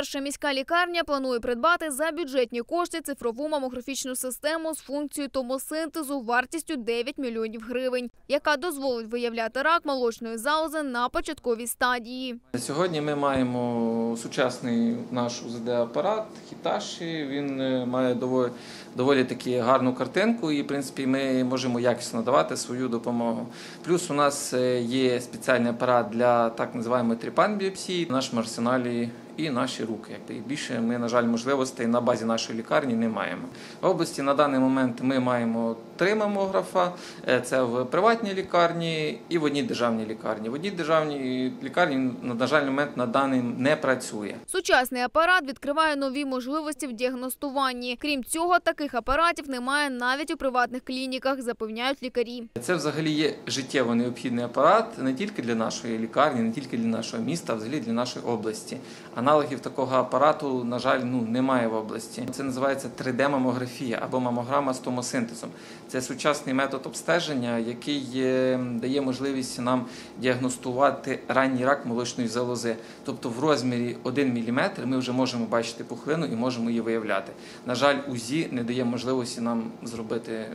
Вперше міська лікарня планує придбати за бюджетні кошти цифрову мамографічну систему з функцією томосинтезу вартістю 9 мільйонів гривень, яка дозволить виявляти рак молочної залози на початковій стадії. Сьогодні ми маємо сучасний наш УЗД-апарат Hitachi, він має доволі таки гарну картинку і, в принципі, ми можемо якісно давати свою допомогу. Плюс у нас є спеціальний апарат для так називаємо тріпан-біопсії в нашому арсеналі і наші руки. Більше ми, на жаль, можливостей на базі нашої лікарні не маємо. В області на даний момент ми маємо 3 мамографа, це в приватній лікарні і в одній державній лікарні. В одній державній лікарні, на жаль, момент на даний не працює. Сучасний апарат відкриває нові можливості в діагностуванні. Крім цього, таких апаратів немає навіть у приватних клініках, запевняють лікарі. Це взагалі є життєво необхідний апарат не тільки для нашої лікарні, не тільки для нашого міста, а взагалі для нашої області. Аналогів такого апарату, на жаль, немає в області. Це називається 3D-мамографія або мамограма з томосинтезом. Це сучасний метод обстеження, який дає можливість нам діагностувати ранній рак молочної залози. Тобто в розмірі 1 мм ми вже можемо бачити пухлину і можемо її виявляти. На жаль, УЗІ не дає можливості нам зробити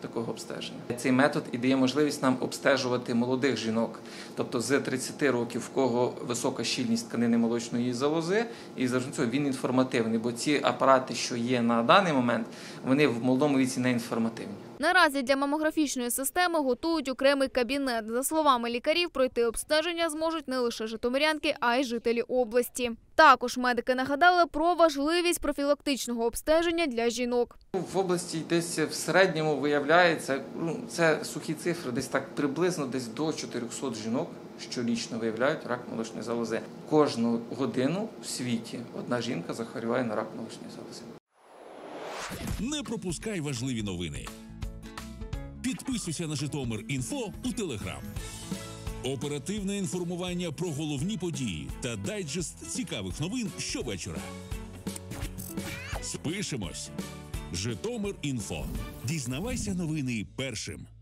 такого обстеження. Цей метод і дає можливість нам обстежувати молодих жінок, тобто з 30 років, в кого висока щільність тканини молочної залози, і він інформативний, бо ці апарати, що є на даний момент, вони в молодому віці не інформативні. Наразі для мамографічної системи готують окремий кабінет. За словами лікарів, пройти обстеження зможуть не лише житомирянки, а й жителі області. Також медики нагадали про важливість профілактичного обстеження для жінок. В області десь в середньому виявляється, це сухі цифри, десь так приблизно десь до 400 жінок щорічно виявляють рак молочної залози. Кожну годину в світі одна жінка захворюває на рак молочної залози. Не пропускай важливі новини. Підписуйся на Житомир.Інфо у Телеграм. Оперативне інформування про головні події та дайджест цікавих новин щовечора. Спишемось. Житомир.Інфо. Дізнавайся новини першим.